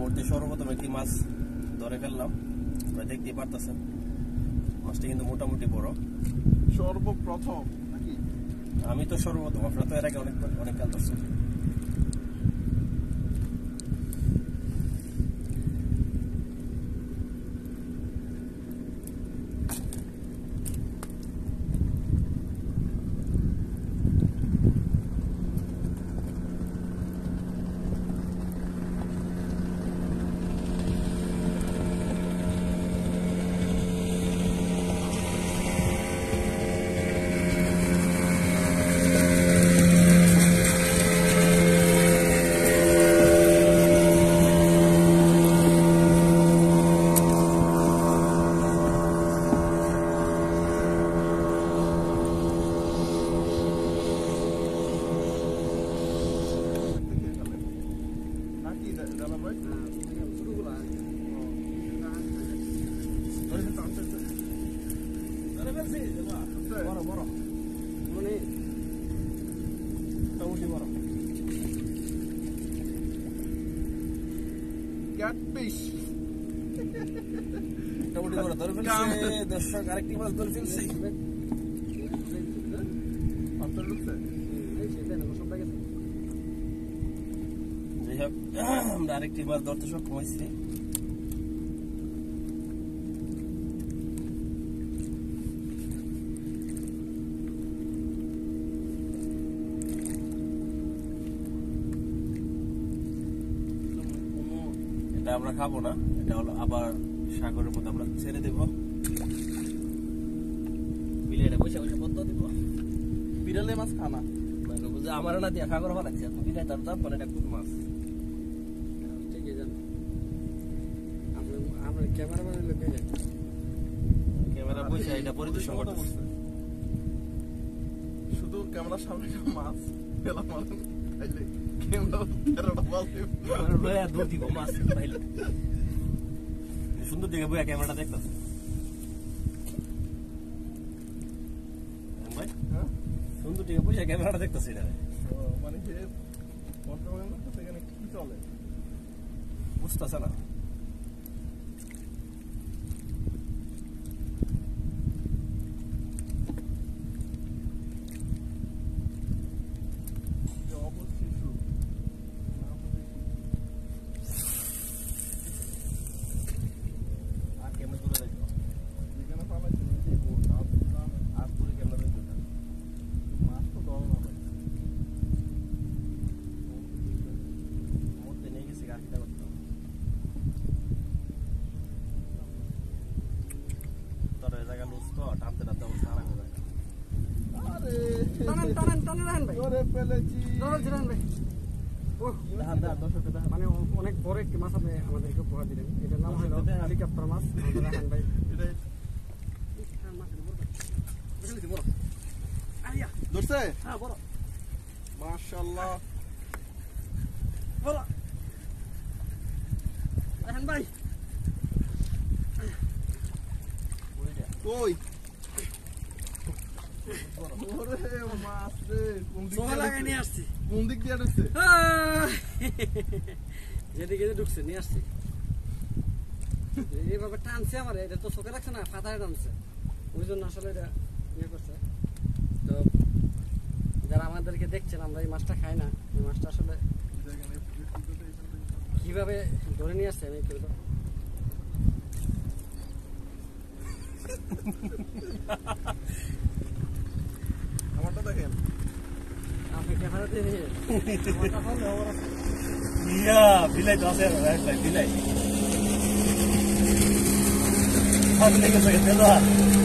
মূর্তি সর্বপ্রথম একটি মাছ ধরে ফেললাম, আপনারা দেখতেই পারতেছেন মাছটি কিন্তু মোটামুটি বড়। সর্বপ্রথম নাকি? আমি তো সর্বপ্রথম, আপনারা তো এর আগে অনেক কাল ধরছেন। দর্শক আরেকটি মাছ ধরে ফেলছি। আমরা আরেকটি মাছ ধরতে সক্ষম হয়েছি। এটা আমরা খাবো না, এটা হলো আবার সাগরের মধ্যে আমরা ছেড়ে দেবো। বিলেটা পয়সা পয়সা পদ্ম দিব, বিড়ালে মাছ খানা বুঝে আমার না দিয়ে সাগর ভালো লাগছে। তুমি খাই তার তারপরে এটা খুব মাছ ঠিকই জানো। আমরা ক্যামেরাম্যানের লোক ক্যামেরা পয়সা এটা পরিদর্শন করতেছে, শুধু ক্যামেরার সামনে মাছ পেলা মাছ খাইলে ক্যামেরা দুধ দিব মাছ খাইলে সুন্দর দেখে বইয়া ক্যামেরাটা দেখতেছে। সুন্দর দেখে বইয়া ক্যামেরাটা দেখতেছে, এটা মানে যে বর্তমান সেখানে কি চলে বুঝতেছে না। মানে অনেক বড় একটি মাছ আপনি আমাদেরকে উপহার দিলেন, এটার নাম হলো হেলিকপ্টার মাছ। মাশাআল্লাহ বড় রাহান ভাই কই যারা আমাদেরকে দেখছেন, আমরা এই মাছটা খাই না, এই মাছটা আসলে কিভাবে ধরে নিয়ে আসছে আমি বিলাই